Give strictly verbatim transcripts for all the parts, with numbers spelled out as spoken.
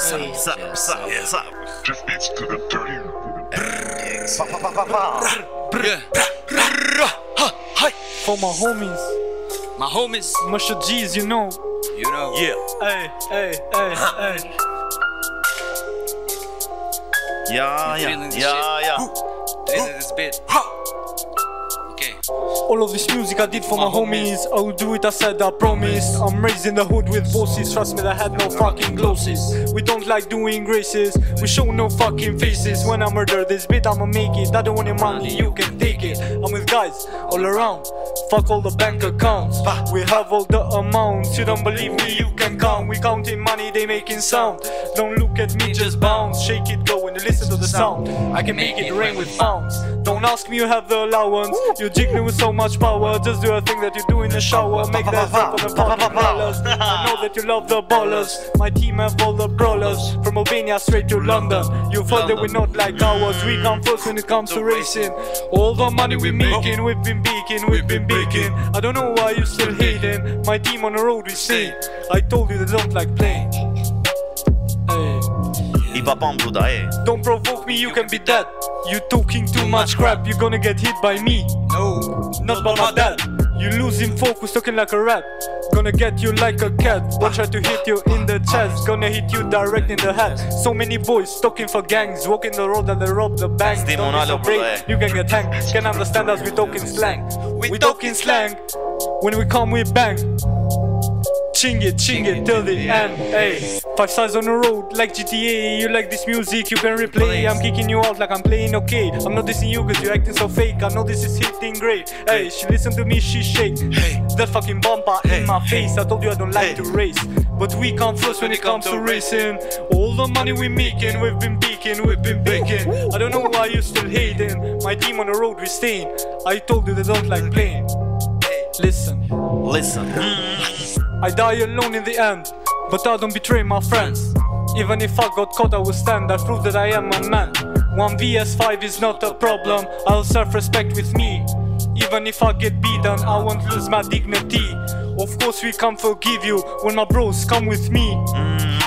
Zap, zap, zap, zap. Just beats to the dirty. Pa pa pa pa pa. For my homies, my homies, Musha G's, you know, you know. Yeah. Hey, hey, hey, hey. Yeah, yeah, yeah, yeah. Feeling this bit. All of this music I did for my homies. I will do it, I said, I promise. I'm raising the hood with voices. Trust me, I had no fucking glosses. We don't like doing races. We show no fucking faces. When I murder this bit, I'ma make it. I don't want your money, you can take it. I'm with guys all around. Fuck all the bank accounts. We have all the amounts. You don't believe me, you can count. We counting money, they making sound. Don't look at me, just bounce. Shake it, go and listen to the sound. I can make it rain with pounds. Don't ask me, you have the allowance. You jig me with so much power. Just do a thing that you do in the shower. Make that drip on the fucking ballers. I know that you love the ballers. My team have all the brawlers. From Albania straight to London. You thought that we're not like ours. We come first when it comes to racing. All the money we making, we've been baking, we've been baking. I don't know why you still hating. My team on the road we say. I told you they don't like playing. Don't provoke me, you can be dead. You talking too much crap, you gonna get hit by me. No, not by my dad. You losing focus, talking like a rat. Gonna get you like a cat. Won't try to hit you in the chest. Gonna hit you direct in the head. So many boys talking for gangs, walking the road and they rob the banks. Don't be so brave, you can get hanged. Can understand us, we talking slang. We talking slang. When we come we bang. Ching it, ching it till the end, ayy. Five stars on the road, like G T A. You like this music, you can replay. I'm kicking you out like I'm playing okay. I'm not dissing you cause you're acting so fake. I know this is hitting great, ayy. She listen to me, she shake. That fucking bumper in my face. I told you I don't like to race, but we come first when it comes to racing. All the money we making, we've been baking, we've been baking. I don't know why you still hating. My team on the road we staying. I told you they don't like playing. Listen, listen. I die alone in the end, but I don't betray my friends. Even if I got caught I will stand, I prove that I am a man. One versus five is not a problem, I'll self-respect with me. Even if I get beaten, I won't lose my dignity. Of course we can't forgive you, when my bros come with me.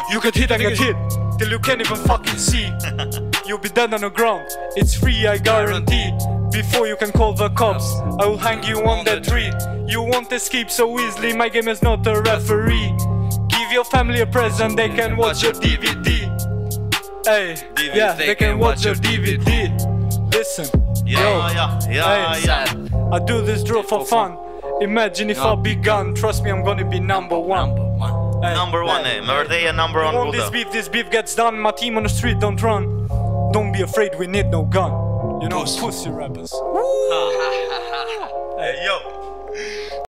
You get hit and get hit, till you can't even fucking see. You'll be dead on the ground, it's free I guarantee. Before you can call the cops, I will hang you on that tree. You won't escape so easily, my game is not a referee. Give your family a present, they can watch your D V D. Hey, yeah, they can watch your D V D. Listen, yeah, yeah, yeah. I do this drill for fun. Imagine if I begun, trust me I'm gonna be number one. Number one, eh, Merday and number one. This beef, this beef gets done, my team on the street don't run. Don't be afraid, we need no gun. You know, pussy rappers. Hey, yo.